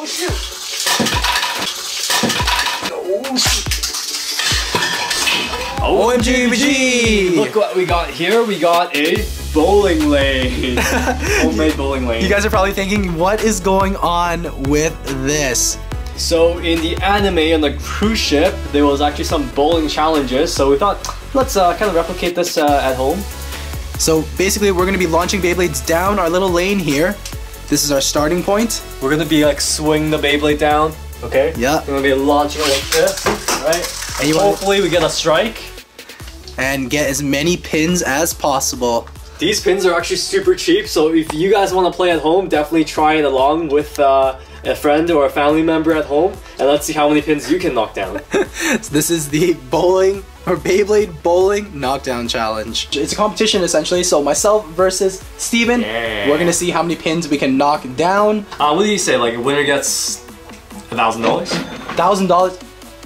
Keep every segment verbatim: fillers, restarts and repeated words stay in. Oh shit! Oh shit! O M G B G! Look what we got here. We got a bowling lane. Homemade bowling lane. You guys are probably thinking, what is going on with this? So in the anime on the cruise ship, there was actually some bowling challenges. So we thought, let's uh, kind of replicate this uh, at home. So basically, we're going to be launching Beyblades down our little lane here. This is our starting point. We're going to be like swing the Beyblade down. Okay. Yeah. We're going to be launching it like this, right? And you hopefully we get a strike. And get as many pins as possible. These pins are actually super cheap, so if you guys want to play at home, definitely try it along with uh, a friend or a family member at home, and let's see how many pins you can knock down. So this is the bowling, or Beyblade bowling knockdown challenge. It's a competition essentially, so myself versus Steven, yeah. We're gonna see how many pins we can knock down. Uh, what do you say, like a winner gets a thousand dollars? Thousand dollars?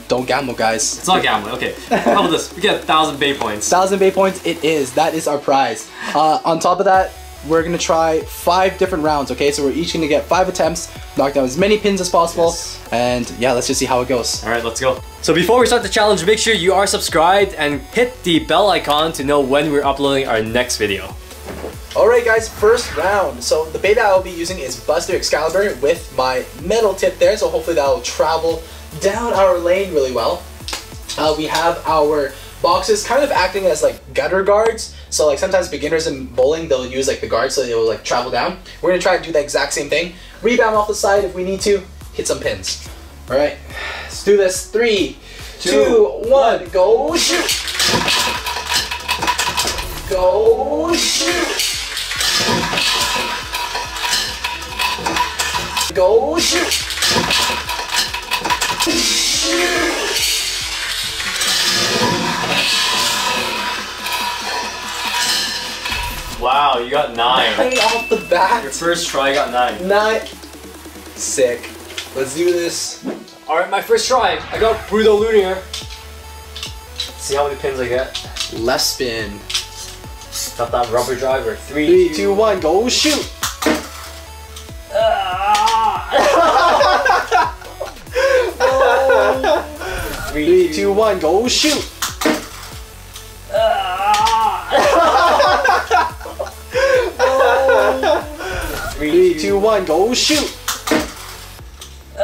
Don't gamble, guys. It's not gambling, okay. How about this? We get a thousand Bay points. Thousand Bay points, it is. That is our prize. Uh, on top of that, we're gonna try five different rounds, okay? So we're each gonna get five attempts, knock down as many pins as possible, yes. And yeah, let's just see how it goes. All right, let's go. So before we start the challenge, make sure you are subscribed and hit the bell icon to know when we're uploading our next video. Alright guys, first round. So the Beyblade I'll be using is Buster Xcalibur with my metal tip there, so hopefully that'll travel down our lane really well. Uh, we have our boxes kind of acting as like gutter guards, so like sometimes beginners in bowling, they'll use like the guards so they will like travel down. We're going to try to do the exact same thing. Rebound off the side if we need to, hit some pins. Alright, let's do this. Three, two, two one, go shoot! Go shoot! Go shoot! Wow, you got nine. Nine off the bat. Your first try got nine. Nine. Sick. Let's do this. Alright, my first try. I got Bruto Lunier. See how many pins I get. Left spin. Got that rubber driver. Three, Three two, two, one, go shoot! Oh. Three, Three, two, one, go shoot! Oh. Three, Three, two, one, go shoot! Oh.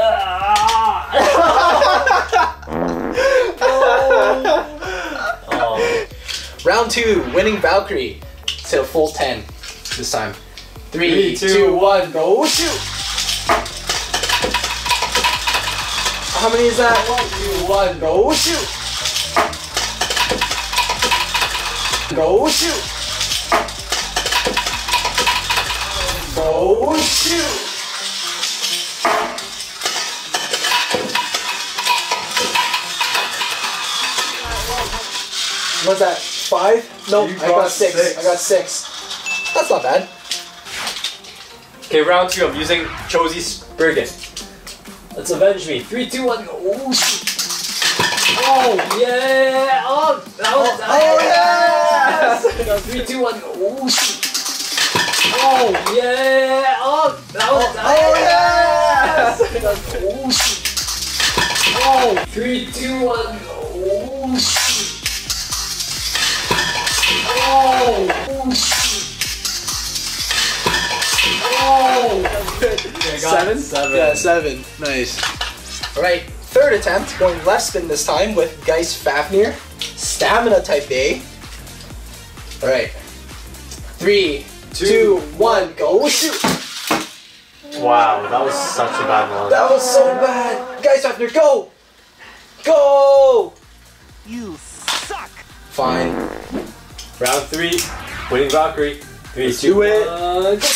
Round two, Winning Valkyrie. So full ten this time. Three, Three two, two, one, go shoot! How many is that? One, two, one, go shoot! Go shoot! Go shoot! What's that? Five? No, I got six. six. I got six. That's not bad. Okay, round two. I'm using Cho-Z Brigand. Let's avenge me. Three, two, one, go. Oh, oh yeah! Oh, that was that. Oh, yes! No, three, two, one, go. Oh, oh yeah! Oh, that was that. Oh, yes! No, oh, three, two, one, go. Oh, oh, good. Seven? Seven. Yeah, seven. Nice. Alright, third attempt, going left spin this time with Geist Fafnir. Stamina type A. Alright. Three, two, two, one, go shoot! Wow, that was such a bad one. That was so bad! Geist Fafnir, go! Go! You suck! Fine. Round three, Winning Valkyrie. Three, Let's two, do it. One, go!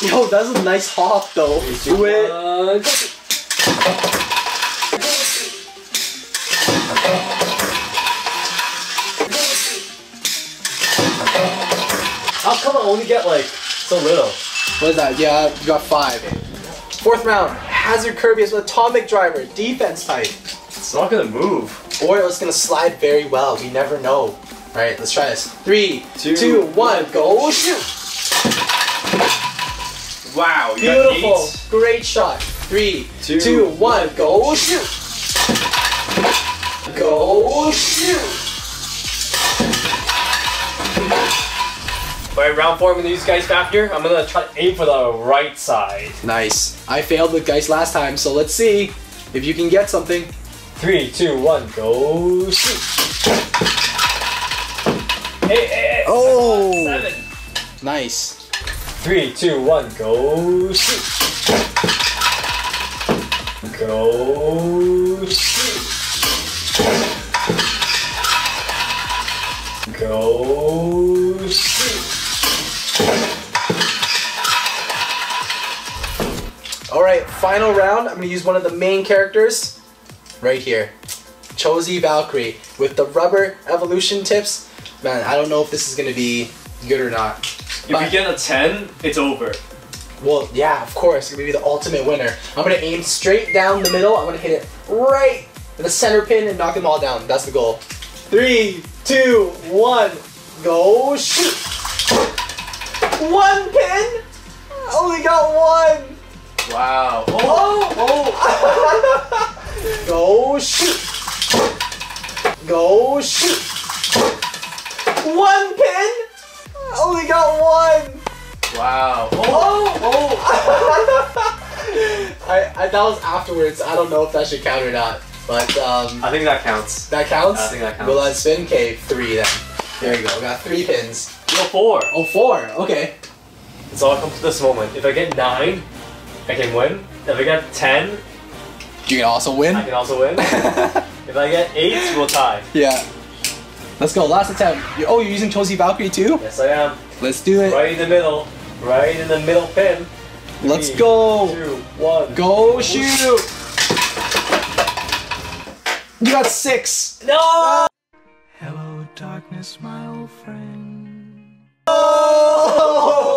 Yo, that's a nice hop though. Let's do it. One, how come I only get like so little? What is that? Yeah, you got five. Fourth round, Hazard Kerbeus with Atomic Driver, defense type. It's not gonna move. Or it's gonna slide very well. We never know. Alright, let's try this. Three, two, two one, go shoot! Wow, you beautiful, got eight. Great shot. Three, two, two one, go shoot. Go shoot. Alright, round four, I'm gonna use Geist Fafnir. I'm gonna try to aim for the right side. Nice. I failed with Geist last time, so let's see if you can get something. Three, two, one, go shoot. Hey, hey, hey. Oh! Seven. Nice. Three, two, one, go shoot. Go shoot. Go shoot. Alright, final round. I'm going to use one of the main characters right here. Cho-Z Valkyrie with the rubber evolution tips. Man, I don't know if this is going to be good or not. If but, you get a ten, it's over. Well, yeah, of course. It's going to be the ultimate winner. I'm going to aim straight down the middle. I'm going to hit it right in the center pin and knock them all down. That's the goal. Three, two, one, go shoot. One pin? I only got one. Wow. Oh! Oh! Go shoot! Go shoot! One pin! I only got one! Wow. Oh! Oh! I, I, that was afterwards. I don't know if that should count or not. But, um... I think that counts. That counts? I think that counts. We'll add spin cave three then. There you go. We got three pins. No, four. Oh, four. Okay. It's all come to this moment. If I get nine, I can win. If I get ten, you can also win. I can also win. If I get eight, we'll tie. Yeah. Let's go. Last attempt. You're, oh, you're using Cho-Z Valkyrie too? Yes, I am. Let's do it. Right in the middle. Right in the middle pin. Three, Let's go. Two, one. Go shoot. You got six. No. Hello, darkness, my old friend. Oh.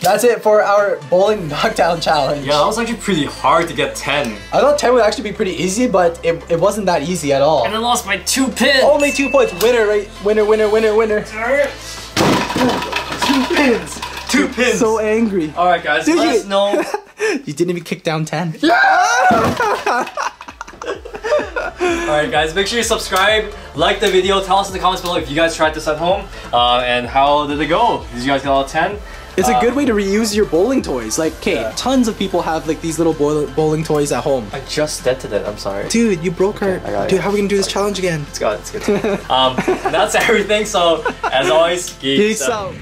That's it for our bowling knockdown challenge. Yeah, that was actually pretty hard to get ten. I thought ten would actually be pretty easy, but it, it wasn't that easy at all. And I lost by two pins. Only two points. Winner, right? Winner, winner, winner, winner. Two pins. Two pins. So angry. All right, guys. Did let you? Us know. You didn't even kick down ten. Yeah! Alright guys, make sure you subscribe, like the video, tell us in the comments below if you guys tried this at home, uh, and how did it go? Did you guys get all ten? It's um, a good way to reuse your bowling toys. Like, okay, yeah. Tons of people have like these little bowl bowling toys at home. I just dented it, I'm sorry. Dude, you broke okay, her. Dude, how are we gonna do this challenge again? It's good, it's good. um, that's everything, so as always, geeks out.